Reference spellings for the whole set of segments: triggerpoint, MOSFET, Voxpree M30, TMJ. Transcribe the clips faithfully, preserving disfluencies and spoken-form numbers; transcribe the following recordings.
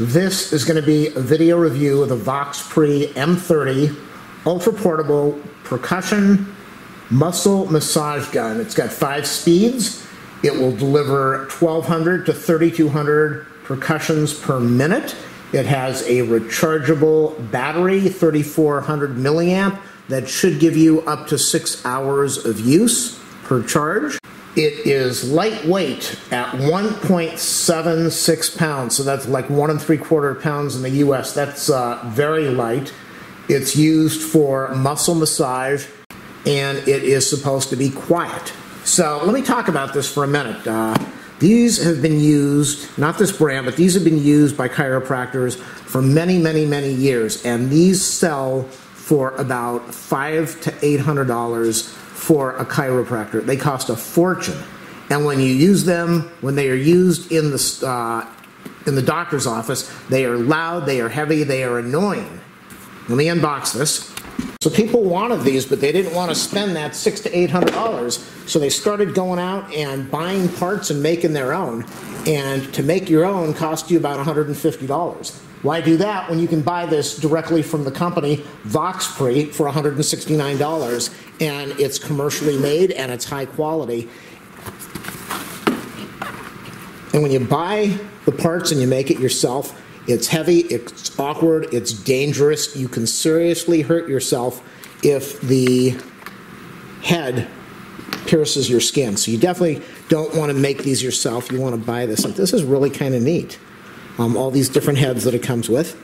This is going to be a video review of the Voxpree M thirty Ultra Portable Percussion Muscle Massage Gun. It's got five speeds. It will deliver twelve hundred to thirty-two hundred percussions per minute. It has a rechargeable battery, thirty-four hundred milliamp, that should give you up to six hours of use per charge. It is lightweight at one point seven six pounds, so that's like one and three quarter pounds in the U S. That's uh, very light. It's used for muscle massage, and it is supposed to be quiet. So let me talk about this for a minute. Uh, these have been used, not this brand, but these have been used by chiropractors for many, many, many years, and these sell for about five to eight hundred dollars for a chiropractor. They cost a fortune, and when you use them, when they are used in the uh, in the doctor's office, they are loud, they are heavy, they are annoying. Let me unbox this. So people wanted these, but they didn't want to spend that six to eight hundred dollars, so they started going out and buying parts and making their own. And to make your own cost you about one hundred and fifty dollars. Why do that when you can buy this directly from the company, Voxpree, for one hundred sixty-nine dollars, and it's commercially made and it's high quality. And when you buy the parts and you make it yourself, it's heavy, it's awkward, it's dangerous. You can seriously hurt yourself if the head pierces your skin. So you definitely don't want to make these yourself. You want to buy this. This is really kind of neat. Um, all these different heads that it comes with,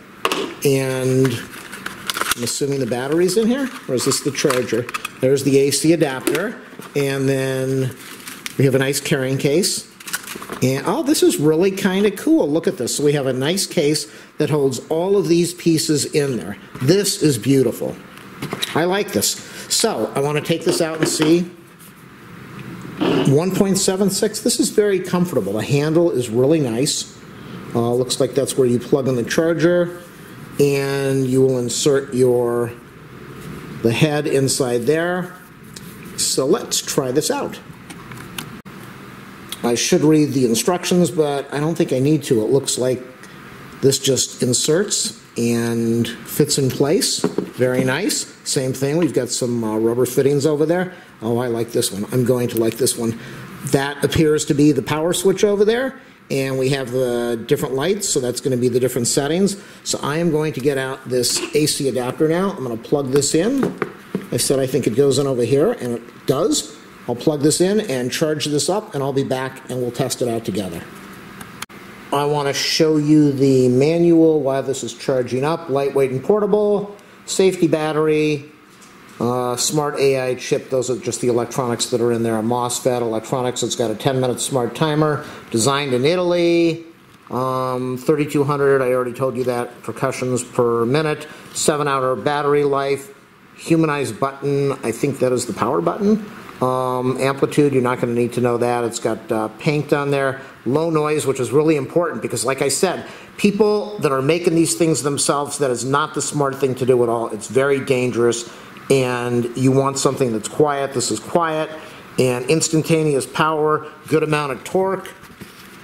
and I'm assuming the battery's in here, or is this the charger? There's the A C adapter, and then we have a nice carrying case, and oh, this is really kind of cool. Look at this. So we have a nice case that holds all of these pieces in there. This is beautiful. I like this. So I want to take this out and see. one point seven six, this is very comfortable. The handle is really nice. Uh, looks like that's where you plug in the charger, and you will insert your the head inside there. So let's try this out. I should read the instructions, but I don't think I need to. It looks like this just inserts and fits in place. Very nice. Same thing, we've got some uh, rubber fittings over there. Oh, I like this one. I'm going to like this one. That appears to be the power switch over there. And we have the different lights, so that's going to be the different settings. So I am going to get out this A C adapter now. I'm going to plug this in. I said I think it goes in over here, and it does. I'll plug this in and charge this up, and I'll be back, and we'll test it out together. I want to show you the manual, why this is charging up. Lightweight and portable, safety battery, uh, smart A I chip. Those are just the electronics that are in there. A MOSFET electronics. It's got a ten minute smart timer, designed in Italy. um, thirty-two hundred, I already told you that, percussions per minute, seven hour battery life, humanized button, I think that is the power button. Um, amplitude, you're not going to need to know that. It's got uh, paint on there. Low noise, which is really important because, like I said, people that are making these things themselves, that is not the smart thing to do at all. It's very dangerous, and you want something that's quiet. This is quiet, and instantaneous power, good amount of torque,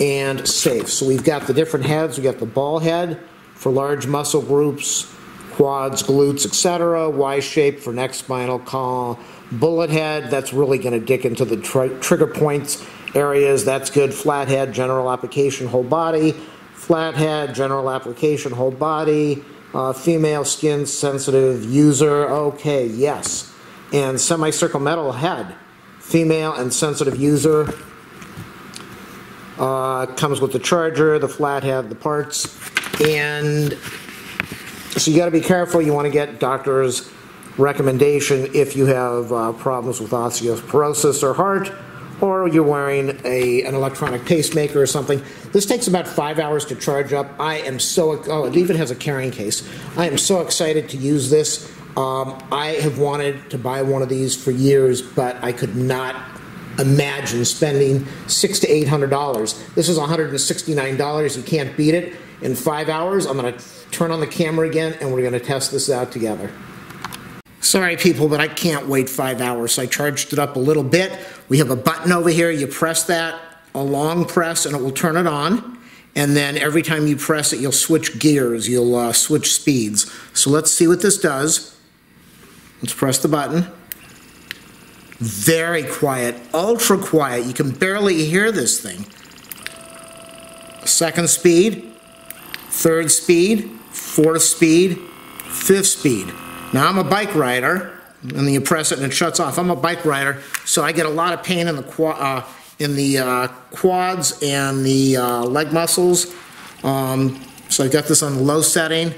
and safe. So we've got the different heads. We've got the ball head for large muscle groups, quads, glutes, et cetera. Y-shape for neck, spinal column. Bullet head, that's really going to dig into the tri trigger points areas. That's good. Flat head, general application, whole body. Flat head, general application, whole body. Uh, female, skin sensitive user. Okay, yes. And semicircle metal head, female and sensitive user. Uh, comes with the charger, the flat head, the parts. And so you got to be careful. You want to get doctors' recommendation if you have uh, problems with osteoporosis or heart, or you're wearing a, an electronic pacemaker or something. This takes about five hours to charge up. I am so, oh, it even has a carrying case. I am so excited to use this. Um, I have wanted to buy one of these for years, but I could not imagine spending six to eight hundred dollars. This is one hundred sixty-nine dollars. You can't beat it. In five hours, I'm going to turn on the camera again, and we're going to test this out together. Sorry people, but I can't wait five hours, so I charged it up a little bit. We have a button over here. You press that, a long press, and it will turn it on. and then every time you press it, you'll switch gears, you'll uh, switch speeds. So let's see what this does. Let's press the button. Very quiet, ultra quiet. You can barely hear this thing. Second speed, third speed, fourth speed, fifth speed. Now I'm a bike rider, and then you press it and it shuts off. I'm a bike rider, so I get a lot of pain in the quad, uh, in the uh, quads and the uh, leg muscles. Um, so I've got this on the low setting.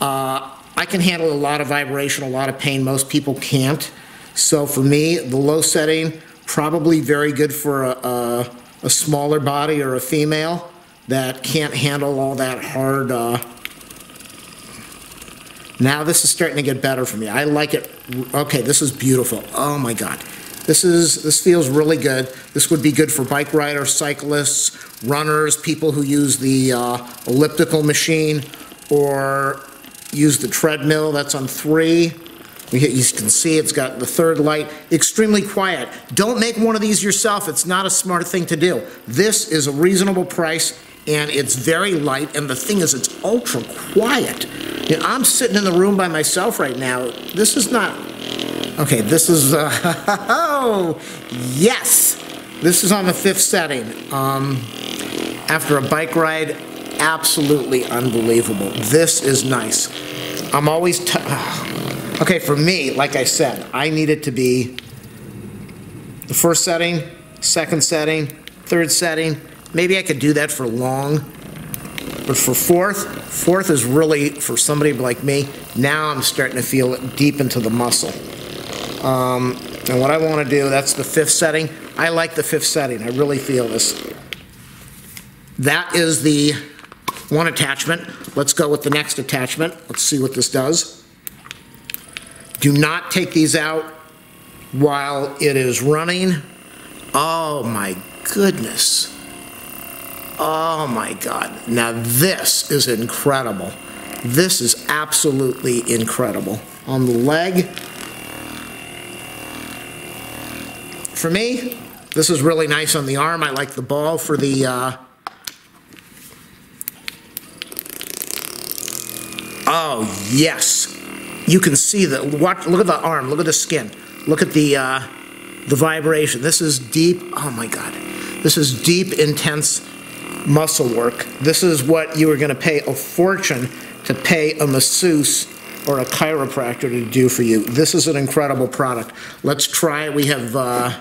Uh, I can handle a lot of vibration, a lot of pain. Most people can't. So for me, the low setting, probably very good for a, a, a smaller body or a female that can't handle all that hard. Uh... Now this is starting to get better for me. I like it. Okay, this is beautiful. Oh my God. This is, this feels really good. This would be good for bike riders, cyclists, runners, people who use the uh, elliptical machine or use the treadmill. That's on three. You can see it's got the third light. Extremely quiet. Don't make one of these yourself. It's not a smart thing to do. This is a reasonable price, and it's very light, and the thing is it's ultra quiet. You know, I'm sitting in the room by myself right now. This is not... Okay, this is... Uh, oh, yes! This is on the fifth setting. Um, after a bike ride, absolutely unbelievable. This is nice. I'm always... T Okay, for me, like I said, I need it to be the first setting, second setting, third setting. Maybe I could do that for long, but for fourth, fourth is really, for somebody like me, now I'm starting to feel it deep into the muscle. Um, and what I want to do, that's the fifth setting. I like the fifth setting. I really feel this. That is the one attachment. Let's go with the next attachment. Let's see what this does. Do not take these out while it is running. Oh my goodness. Oh my God. Now this is incredible. This is absolutely incredible. On the leg. For me, this is really nice on the arm. I like the ball for the... Uh... Oh, yes. You can see that. Watch, look at the arm. Look at the skin. Look at the uh, the vibration. This is deep. Oh my God. This is deep, intense muscle work. This is what you were going to pay a fortune to pay a masseuse or a chiropractor to do for you. This is an incredible product. Let's try. We have. Uh,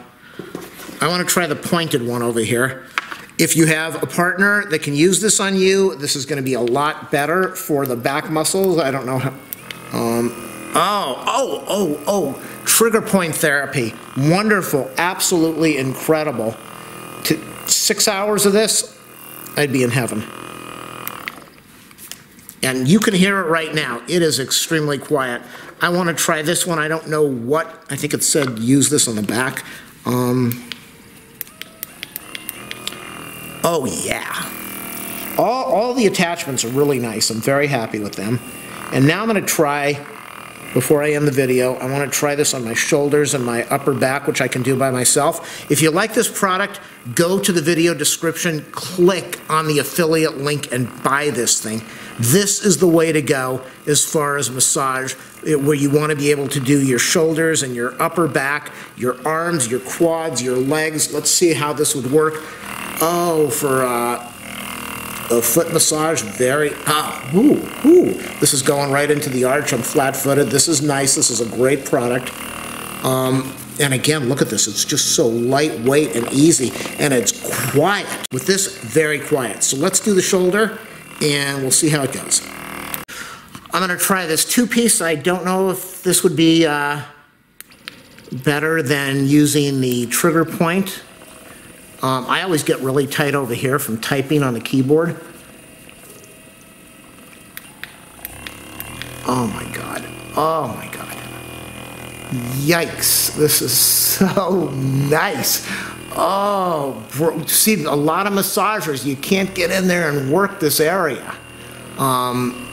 I want to try the pointed one over here. If you have a partner that can use this on you, this is going to be a lot better for the back muscles. I don't know how. Um, oh, oh, oh, oh, trigger point therapy. Wonderful, absolutely incredible. To six hours of this, I'd be in heaven. And you can hear it right now. It is extremely quiet. I want to try this one. I don't know what, I think it said use this on the back. Um, oh, yeah. All, all the attachments are really nice. I'm very happy with them. And now I'm going to try, before I end the video, I want to try this on my shoulders and my upper back, which I can do by myself. If you like this product, go to the video description, click on the affiliate link, and buy this thing. This is the way to go as far as massage, where you want to be able to do your shoulders and your upper back, your arms, your quads, your legs. Let's see how this would work. Oh, for... Uh, A foot massage, very, ah, ooh, ooh. This is going right into the arch. I'm flat-footed. This is nice. This is a great product. Um, and again, look at this. It's just so lightweight and easy, and it's quiet. With this, very quiet. So let's do the shoulder, and we'll see how it goes. I'm going to try this two-piece. I don't know if this would be uh, better than using the trigger point. Um, I always get really tight over here from typing on the keyboard. Oh my God. Oh my God. Yikes. This is so nice. Oh, bro. See, a lot of massagers, you can't get in there and work this area. Um,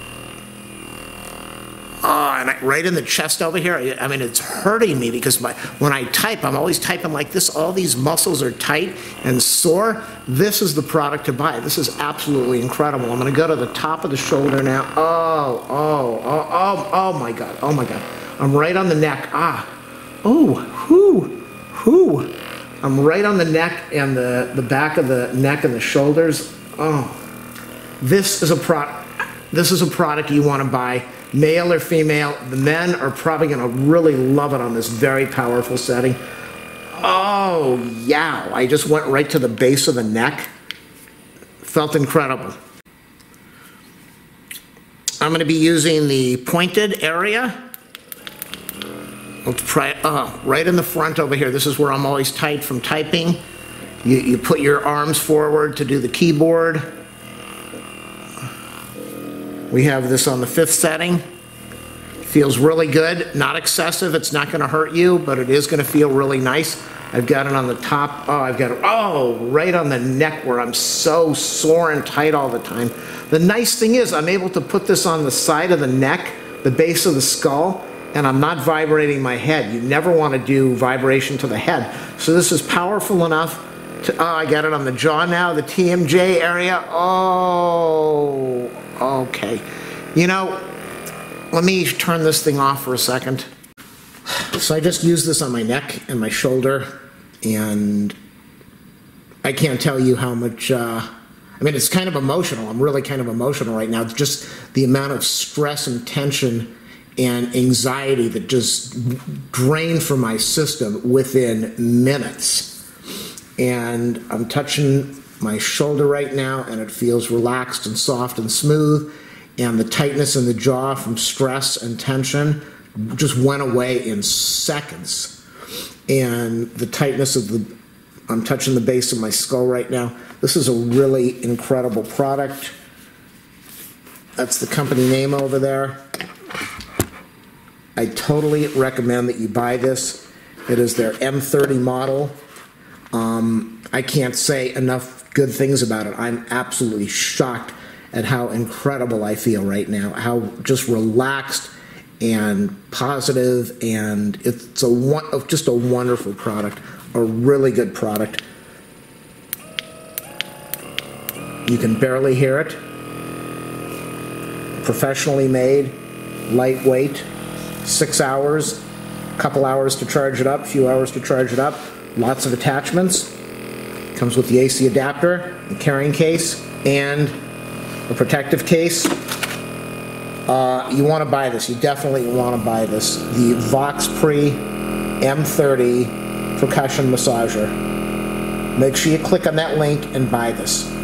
oh, and I, right in the chest over here. I mean, it's hurting me because my, when I type, I'm always typing like this. All these muscles are tight and sore. This is the product to buy. This is absolutely incredible. I'm going to go to the top of the shoulder now. Oh, oh, oh, oh, oh my God. Oh my God. I'm right on the neck. Ah, oh, whoo, whoo. I'm right on the neck and the, the back of the neck and the shoulders. Oh, this is a product. This is a product you want to buy, male or female. The men are probably going to really love it on this very powerful setting. Oh, yeah. I just went right to the base of the neck. Felt incredible. I'm going to be using the pointed area. Let's try it. Oh, right in the front over here. This is where I'm always tight from typing. You, you put your arms forward to do the keyboard. We have this on the fifth setting. Feels really good, not excessive. It's not going to hurt you, but it is going to feel really nice. I've got it on the top. Oh, I've got it. Oh, right on the neck where I'm so sore and tight all the time. The nice thing is I'm able to put this on the side of the neck, the base of the skull, and I'm not vibrating my head. You never want to do vibration to the head. So this is powerful enough. To, oh, I got it on the jaw now, the T M J area. Oh, okay. You know, let me turn this thing off for a second. So I just used this on my neck and my shoulder, and I can't tell you how much, uh, I mean, it's kind of emotional. I'm really kind of emotional right now. It's just the amount of stress and tension and anxiety that just drained from my system within minutes. And I'm touching my shoulder right now, and it feels relaxed and soft and smooth, and the tightness in the jaw from stress and tension just went away in seconds. And the tightness of the, I'm touching the base of my skull right now. This is a really incredible product. That's the company name over there. I totally recommend that you buy this. It is their M thirty model. Um, I can't say enough good things about it. I'm absolutely shocked at how incredible I feel right now, how just relaxed and positive, and it's a just a wonderful product, a really good product. You can barely hear it. Professionally made, lightweight, six hours, a couple hours to charge it up, a few hours to charge it up. Lots of attachments. Comes with the A C adapter, the carrying case, and a protective case. Uh, you want to buy this. You definitely want to buy this. The Voxpree M thirty percussion massager. Make sure you click on that link and buy this.